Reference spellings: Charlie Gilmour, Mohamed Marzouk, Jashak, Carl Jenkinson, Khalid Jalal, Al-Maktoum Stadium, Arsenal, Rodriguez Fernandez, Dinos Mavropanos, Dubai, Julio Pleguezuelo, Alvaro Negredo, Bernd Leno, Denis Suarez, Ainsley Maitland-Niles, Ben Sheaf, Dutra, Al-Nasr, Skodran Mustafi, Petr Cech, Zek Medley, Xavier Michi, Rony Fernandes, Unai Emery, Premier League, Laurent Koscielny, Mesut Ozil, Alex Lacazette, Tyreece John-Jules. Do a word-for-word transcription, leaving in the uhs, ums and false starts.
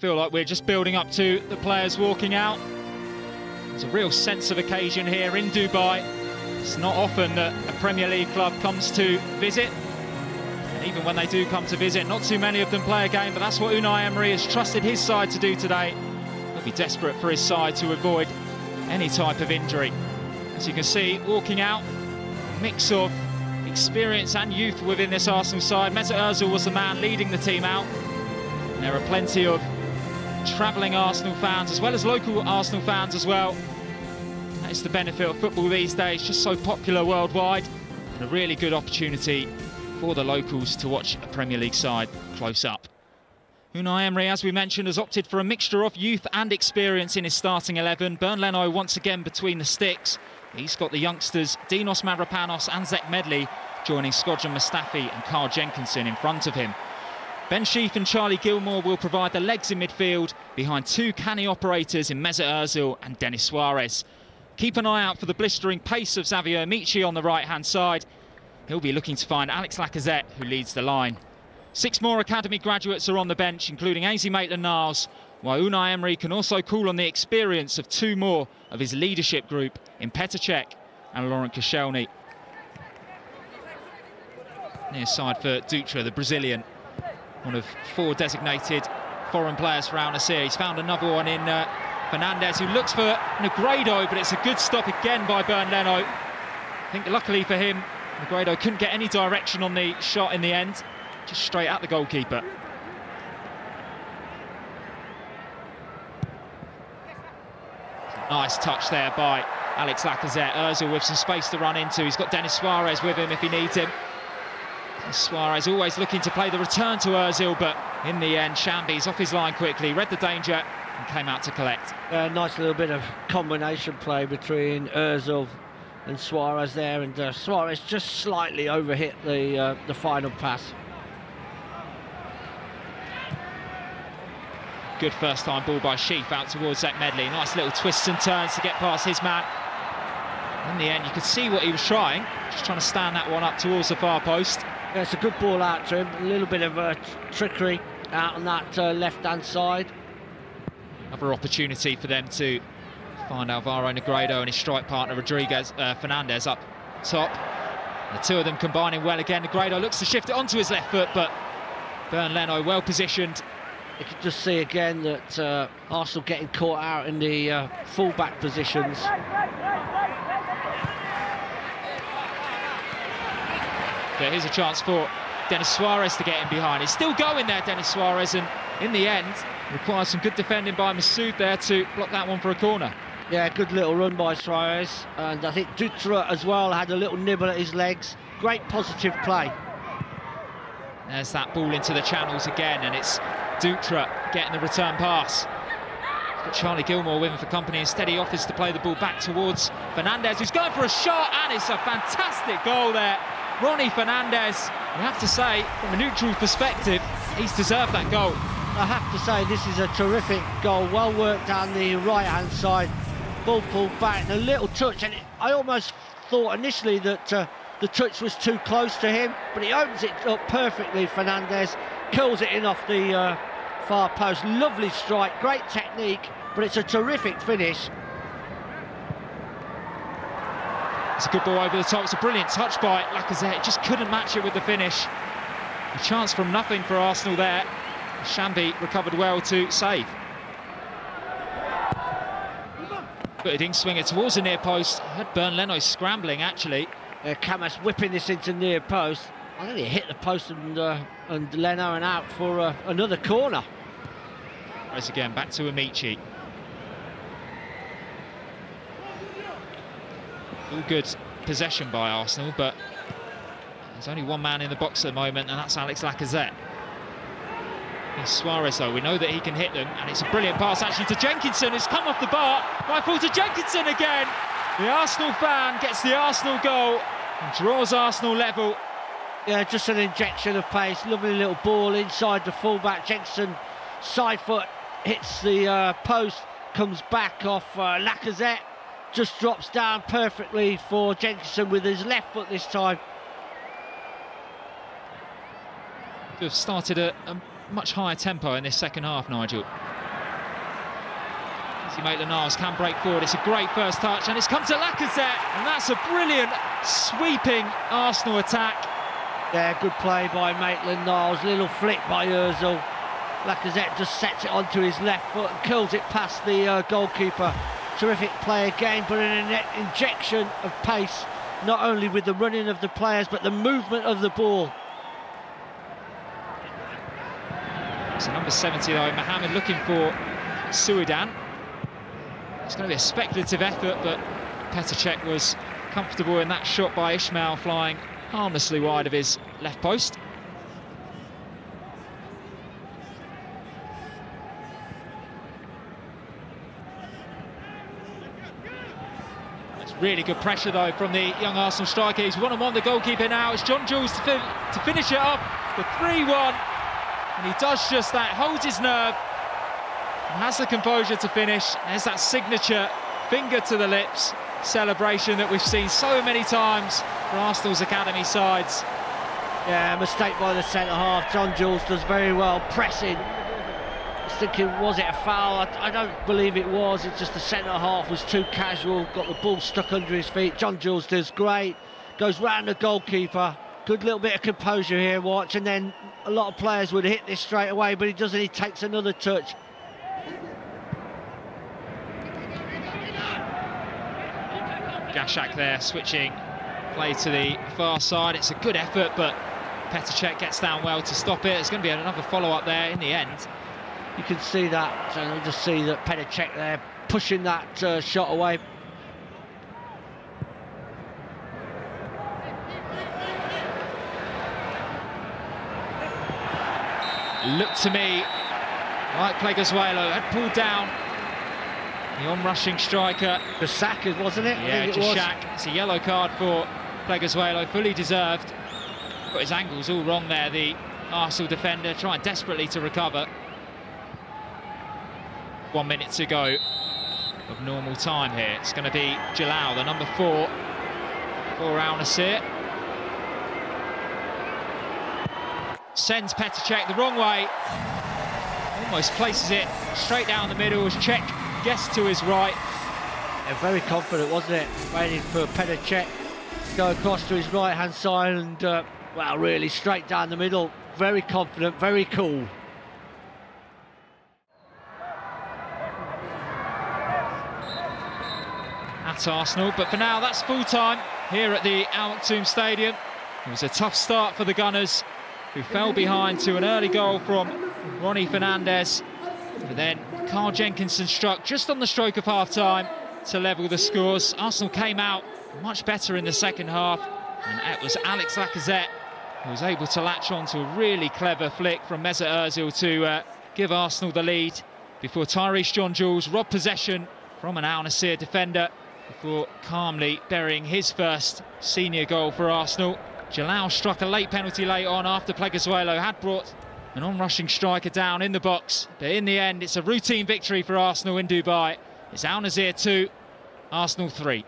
feel like we're just building up to the players walking out. There's a real sense of occasion here in Dubai. It's not often that a Premier League club comes to visit. And even when they do come to visit, not too many of them play a game, but that's what Unai Emery has trusted his side to do today. He'll be desperate for his side to avoid any type of injury. As you can see, walking out, a mix of experience and youth within this Arsenal side. Mesut Ozil was the man leading the team out. And there are plenty of travelling Arsenal fans, as well as local Arsenal fans as well. That is the benefit of football these days, just so popular worldwide. And a really good opportunity for the locals to watch a Premier League side close up. Unai Emery, as we mentioned, has opted for a mixture of youth and experience in his starting eleven. Bernd Leno once again between the sticks. He's got the youngsters Dinos Mavropanos and Zek Medley joining Skodran Mustafi and Carl Jenkinson in front of him. Ben Sheaf and Charlie Gilmour will provide the legs in midfield behind two canny operators in Mesut Ozil and Denis Suarez. Keep an eye out for the blistering pace of Xavier Michi on the right-hand side. He'll be looking to find Alex Lacazette, who leads the line. Six more academy graduates are on the bench, including Ainsley Maitland-Niles, while Unai Emery can also call on the experience of two more of his leadership group in Petr Cech and Laurent Koscielny. Near side for Dutra, the Brazilian. One of four designated foreign players for Al-Nasr. He's found another one in uh, Fernandez, who looks for Negredo, but it's a good stop again by Bernd Leno. I think luckily for him, Negredo couldn't get any direction on the shot in the end. Just straight at the goalkeeper. Nice touch there by Alex Lacazette. Ozil with some space to run into. He's got Denis Suarez with him if he needs him. Suarez always looking to play the return to Ozil, but in the end, Shambi's off his line quickly, read the danger and came out to collect. A nice little bit of combination play between Ozil and Suarez there, and uh, Suarez just slightly overhit the, uh, the final pass. Good first-time ball by Sheaf out towards Zek Medley. Nice little twists and turns to get past his man. In the end, you could see what he was trying, just trying to stand that one up towards the far post. Yeah, it's a good ball out to him, a little bit of uh, trickery out on that uh, left-hand side. Another opportunity for them to find Alvaro Negredo and his strike partner Rodriguez uh, Fernandez up top. The two of them combining well again. Negredo looks to shift it onto his left foot, but Bernd Leno well positioned. You can just see again that uh, Arsenal getting caught out in the uh, full-back positions. But here's a chance for Denis Suarez to get in behind. He's still going there, Denis Suarez, and in the end, requires some good defending by Mesut there to block that one for a corner. Yeah, good little run by Suarez, and I think Dutra as well had a little nibble at his legs. Great positive play. There's that ball into the channels again, and it's Dutra getting the return pass. But Charlie Gilmour with him for company. Instead, he offers to play the ball back towards Fernandez, who's going for a shot, and it's a fantastic goal there. Rony Fernandes, you have to say, from a neutral perspective, he's deserved that goal. I have to say, this is a terrific goal, well worked down the right-hand side. Ball pulled back, and a little touch, and I almost thought initially that uh, the touch was too close to him, but he opens it up perfectly, Fernandes, curls it in off the uh, far post. Lovely strike, great technique, but it's a terrific finish. It's a good ball over the top, it's a brilliant touch by Lacazette, just couldn't match it with the finish. A chance from nothing for Arsenal there. Shambi recovered well to save. Footed in swinger towards the near post, had Bernd Leno scrambling actually. Uh, Camus whipping this into near post. I think he hit the post and, uh, and Leno and out for uh, another corner. Race again, back to Amici. All good possession by Arsenal, but there's only one man in the box at the moment, and that's Alex Lacazette. Here's Suarez, though. We know that he can hit them, and it's a brilliant pass, actually, to Jenkinson. It's come off the bar. Right foot to Jenkinson again. The Arsenal fan gets the Arsenal goal and draws Arsenal level. Yeah, just an injection of pace. Lovely little ball inside the fullback. Jenkinson, side foot, hits the uh, post, comes back off uh, Lacazette. Just drops down perfectly for Jenkinson with his left foot this time. They've started a, a much higher tempo in this second half, Nigel. See, Maitland-Niles can break forward. It's a great first touch, and it's come to Lacazette, and that's a brilliant sweeping Arsenal attack. Yeah, good play by Maitland-Niles, little flick by Ozil. Lacazette just sets it onto his left foot and curls it past the uh, goalkeeper. Terrific play again, but an injection of pace, not only with the running of the players, but the movement of the ball. So number seventy though, Mohamed looking for Suidan. It's going to be a speculative effort, but Petr Cech was comfortable in that shot by Ismail, flying harmlessly wide of his left post. That's really good pressure though from the young Arsenal striker. He's one-on-one the goalkeeper now. It's John-Jules to, fin to finish it up, the three one, and he does just that, holds his nerve, and has the composure to finish. There's that signature finger to the lips celebration that we've seen so many times for Arsenal's academy sides. Yeah, mistake by the centre-half. John-Jules does very well pressing. I was thinking, was it a foul? I, I don't believe it was. It's just the centre-half was too casual, got the ball stuck under his feet. John-Jules does great, goes round the goalkeeper. Good little bit of composure here, watch, and then a lot of players would hit this straight away, but he doesn't, he takes another touch. Gashak there, switching play to the far side. It's a good effort, but Petr Cech gets down well to stop it. It's going to be another follow-up there in the end. You can see that, and you just see that Petr Cech there pushing that uh, shot away. Look to me, like Pleguezuelo had pulled down the on-rushing striker. The sack, wasn't it? Yeah, I think it was. It's a yellow card for Pleguezuelo, fully deserved. But his angle's all wrong there, the Arsenal defender, trying desperately to recover. One minute to go of normal time here. It's going to be Jalal, the number four for Al-Nasr. Sends Petr Cech the wrong way. Almost places it straight down the middle as Cech gets to his right. Yeah, very confident, wasn't it? Waiting for Petr Cech to go across to his right-hand side and, uh, well, really straight down the middle. Very confident, very cool. At Arsenal, but for now, that's full-time here at the Al-Maktoum Stadium. It was a tough start for the Gunners, who fell behind to an early goal from Rony Fernandes. But then Carl Jenkinson struck just on the stroke of half-time to level the scores. Arsenal came out much better in the second half, and it was Alex Lacazette who was able to latch on to a really clever flick from Mesut Ozil to uh, give Arsenal the lead, before Tyreece John-Jules robbed possession from an Al-Nasr defender before calmly burying his first senior goal for Arsenal. Jalal struck a late penalty late on after Pleguezuelo had brought an on-rushing striker down in the box, but in the end, it's a routine victory for Arsenal in Dubai. It's Al-Nasr two, Arsenal three.